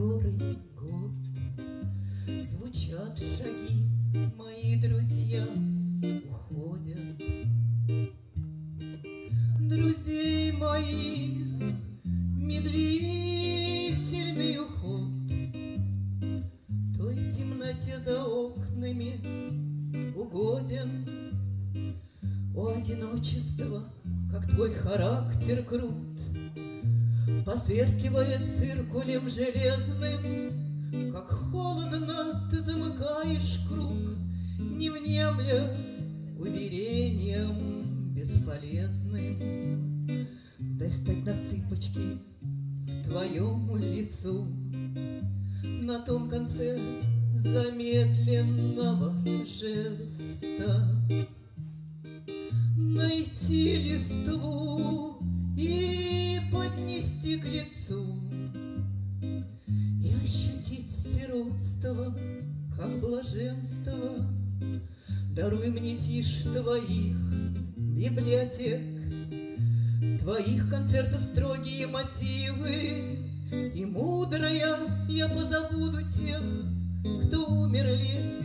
который год звучат шаги, мои друзья уходят. Друзей моих медлительный уход той темноте за окнами угоден. О, одиночество, как твой характер крут, посверкивает циркулем железным, как холодно ты замыкаешь круг, не внемля уверением бесполезным. Дай встать на цыпочки в твоем лесу, на том конце замедленного жеста, найти листву и поднести к лицу, и ощутить сиротство, как блаженство. Даруй мне тишь твоих библиотек, твоих концертов строгие мотивы, и мудрая я позабуду тех, кто умерли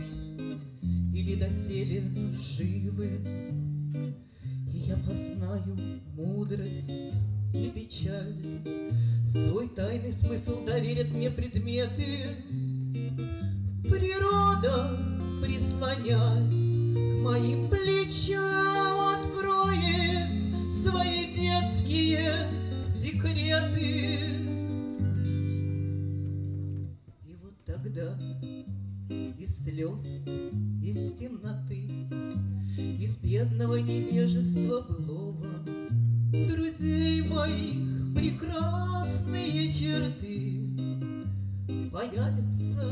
или доселе живы. И я познаю мудрость и печаль, свой тайный смысл доверят мне предметы. Природа, прислонясь к моим плечам, откроет свои детские секреты. И вот тогда из слез, из темноты, из бедного невежества былого, друзей моих прекрасные черты появятся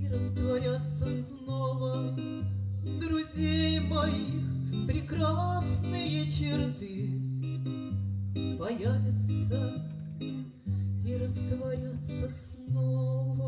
и растворятся снова. Друзей моих прекрасные черты появятся и растворятся снова.